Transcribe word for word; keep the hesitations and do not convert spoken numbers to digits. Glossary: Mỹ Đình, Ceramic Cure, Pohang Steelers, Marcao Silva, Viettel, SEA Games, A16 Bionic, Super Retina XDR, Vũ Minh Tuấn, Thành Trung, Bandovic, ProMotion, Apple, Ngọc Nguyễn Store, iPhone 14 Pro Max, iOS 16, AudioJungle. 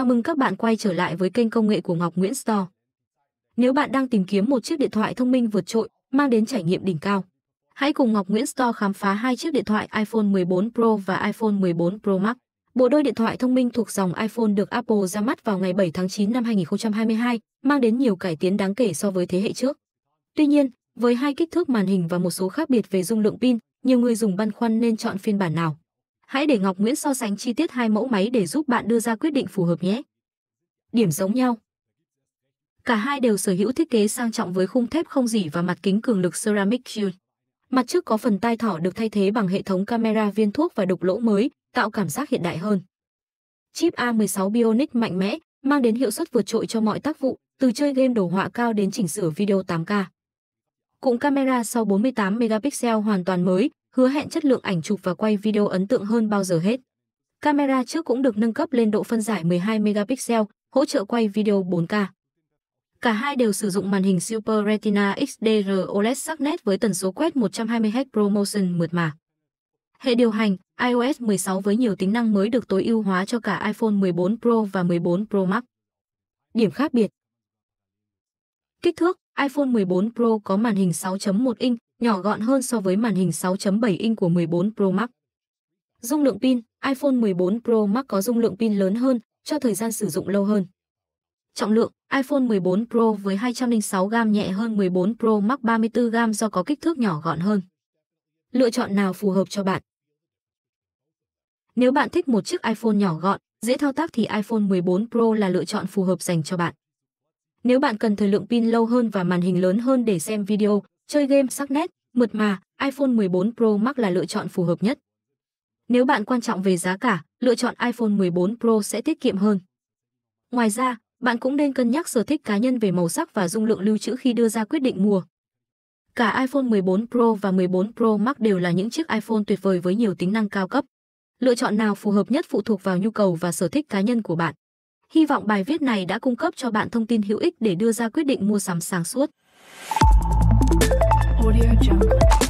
Chào mừng các bạn quay trở lại với kênh công nghệ của Ngọc Nguyễn Store. Nếu bạn đang tìm kiếm một chiếc điện thoại thông minh vượt trội, mang đến trải nghiệm đỉnh cao, hãy cùng Ngọc Nguyễn Store khám phá hai chiếc điện thoại iPhone mười bốn Pro và iPhone mười bốn Pro Max. Bộ đôi điện thoại thông minh thuộc dòng iPhone được Apple ra mắt vào ngày bảy tháng chín năm hai nghìn không trăm hai mươi hai, mang đến nhiều cải tiến đáng kể so với thế hệ trước. Tuy nhiên, với hai kích thước màn hình và một số khác biệt về dung lượng pin, nhiều người dùng băn khoăn nên chọn phiên bản nào. Hãy để Ngọc Nguyễn so sánh chi tiết hai mẫu máy để giúp bạn đưa ra quyết định phù hợp nhé. Điểm giống nhau. Cả hai đều sở hữu thiết kế sang trọng với khung thép không rỉ và mặt kính cường lực Ceramic Cure. Mặt trước có phần tai thỏ được thay thế bằng hệ thống camera viên thuốc và đục lỗ mới, tạo cảm giác hiện đại hơn. Chip A mười sáu Bionic mạnh mẽ, mang đến hiệu suất vượt trội cho mọi tác vụ, từ chơi game đồ họa cao đến chỉnh sửa video tám K. Cụm camera sau bốn mươi tám megapixel hoàn toàn mới, hứa hẹn chất lượng ảnh chụp và quay video ấn tượng hơn bao giờ hết. Camera trước cũng được nâng cấp lên độ phân giải mười hai megapixel, hỗ trợ quay video bốn K. Cả hai đều sử dụng màn hình Super Retina X D R ô lét sắc nét với tần số quét một trăm hai mươi héc ProMotion mượt mà. Hệ điều hành iOS mười sáu với nhiều tính năng mới được tối ưu hóa cho cả iPhone mười bốn Pro và mười bốn Pro Max. Điểm khác biệt. Kích thước, iPhone mười bốn Pro có màn hình sáu chấm một inch, nhỏ gọn hơn so với màn hình sáu chấm bảy inch của mười bốn Pro Max. Dung lượng pin, iPhone mười bốn Pro Max có dung lượng pin lớn hơn, cho thời gian sử dụng lâu hơn. Trọng lượng, iPhone mười bốn Pro với hai trăm lẻ sáu gam nhẹ hơn mười bốn Pro Max ba mươi tư gam do có kích thước nhỏ gọn hơn. Lựa chọn nào phù hợp cho bạn? Nếu bạn thích một chiếc iPhone nhỏ gọn, dễ thao tác thì iPhone mười bốn Pro là lựa chọn phù hợp dành cho bạn. Nếu bạn cần thời lượng pin lâu hơn và màn hình lớn hơn để xem video, chơi game sắc nét, mượt mà, iPhone mười bốn Pro Max là lựa chọn phù hợp nhất. Nếu bạn quan trọng về giá cả, lựa chọn iPhone mười bốn Pro sẽ tiết kiệm hơn. Ngoài ra, bạn cũng nên cân nhắc sở thích cá nhân về màu sắc và dung lượng lưu trữ khi đưa ra quyết định mua. Cả iPhone mười bốn Pro và mười bốn Pro Max đều là những chiếc iPhone tuyệt vời với nhiều tính năng cao cấp. Lựa chọn nào phù hợp nhất phụ thuộc vào nhu cầu và sở thích cá nhân của bạn. Hy vọng bài viết này đã cung cấp cho bạn thông tin hữu ích để đưa ra quyết định mua sắm sáng suốt. AudioJungle.